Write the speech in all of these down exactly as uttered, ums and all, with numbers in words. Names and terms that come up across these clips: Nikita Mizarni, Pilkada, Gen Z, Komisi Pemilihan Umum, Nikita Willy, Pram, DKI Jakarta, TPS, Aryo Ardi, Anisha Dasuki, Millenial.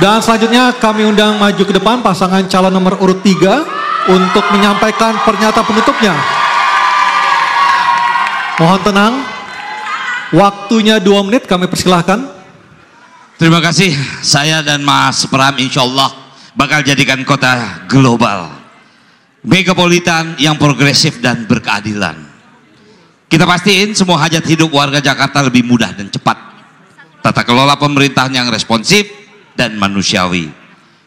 Dan selanjutnya kami undang maju ke depan pasangan calon nomor urut tiga untuk menyampaikan pernyataan penutupnya. Mohon tenang, waktunya dua menit kami persilahkan. Terima kasih, saya dan Mas Pram insya Allah bakal jadikan kota global, megapolitan yang progresif dan berkeadilan. Kita pastiin semua hajat hidup warga Jakarta lebih mudah dan cepat. Tata kelola pemerintahan yang responsif dan manusiawi.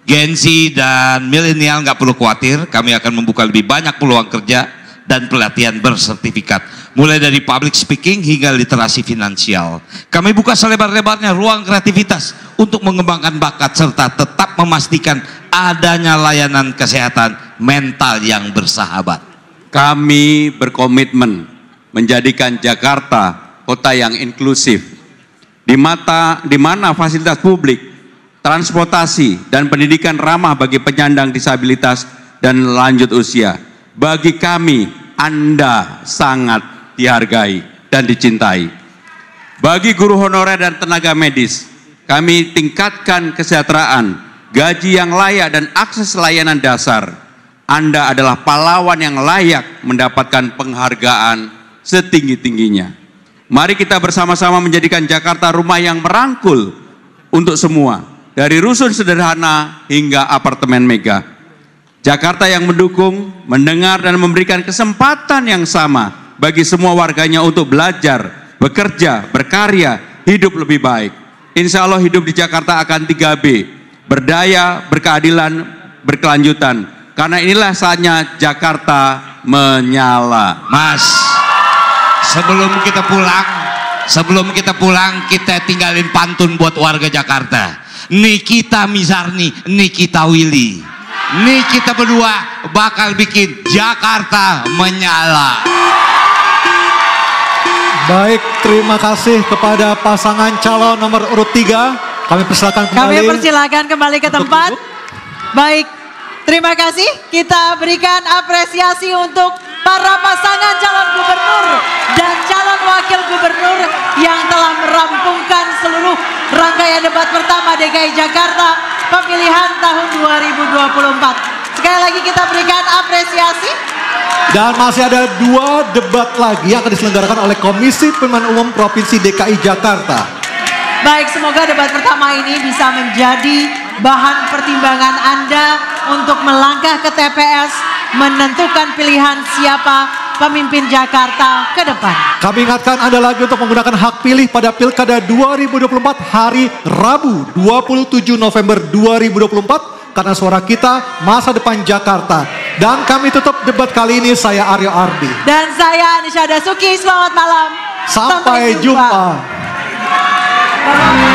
Gen Z dan milenial nggak perlu khawatir, kami akan membuka lebih banyak peluang kerja dan pelatihan bersertifikat, mulai dari public speaking hingga literasi finansial. Kami buka selebar-lebarnya ruang kreativitas untuk mengembangkan bakat serta tetap memastikan adanya layanan kesehatan mental yang bersahabat. Kami berkomitmen menjadikan Jakarta kota yang inklusif, di mata di mana fasilitas publik, transportasi dan pendidikan ramah bagi penyandang disabilitas dan lanjut usia. Bagi kami, Anda sangat dihargai dan dicintai. Bagi guru honorer dan tenaga medis, kami tingkatkan kesejahteraan, gaji yang layak dan akses layanan dasar. Anda adalah pahlawan yang layak mendapatkan penghargaan setinggi-tingginya. Mari kita bersama-sama menjadikan Jakarta rumah yang merangkul untuk semua. Dari rusun sederhana hingga apartemen mega. Jakarta yang mendukung, mendengar dan memberikan kesempatan yang sama bagi semua warganya untuk belajar, bekerja, berkarya, hidup lebih baik. Insya Allah hidup di Jakarta akan tiga B, berdaya, berkeadilan, berkelanjutan. Karena inilah saatnya Jakarta menyala. Mas, sebelum kita pulang, sebelum kita pulang kita tinggalin pantun buat warga Jakarta. Nikita Mizarni, Nikita Willy, nih kita berdua bakal bikin Jakarta menyala. Baik, terima kasih kepada pasangan calon nomor urut tiga. Kami persilakan kembali. Kami persilakan kembali ke tempat. Baik, terima kasih. Kita berikan apresiasi untuk para pasangan calon gubernur dan calon wakil gubernur yang telah merampungkan seluruh rangkaian debat pertama D K I Jakarta pemilihan tahun dua ribu dua puluh empat. Sekali lagi kita berikan apresiasi. Dan masih ada dua debat lagi yang akan diselenggarakan oleh Komisi Pemilihan Umum Provinsi D K I Jakarta. Baik, semoga debat pertama ini bisa menjadi bahan pertimbangan Anda untuk melangkah ke T P S menentukan pilihan siapa pemimpin Jakarta ke depan. Kami ingatkan Anda lagi untuk menggunakan hak pilih pada Pilkada dua ribu dua puluh empat hari Rabu dua puluh tujuh November dua ribu dua puluh empat, karena suara kita masa depan Jakarta. Dan kami tutup debat kali ini, saya Aryo Ardi. Dan saya Anisha Dasuki, selamat malam. Sampai, Sampai jumpa. jumpa.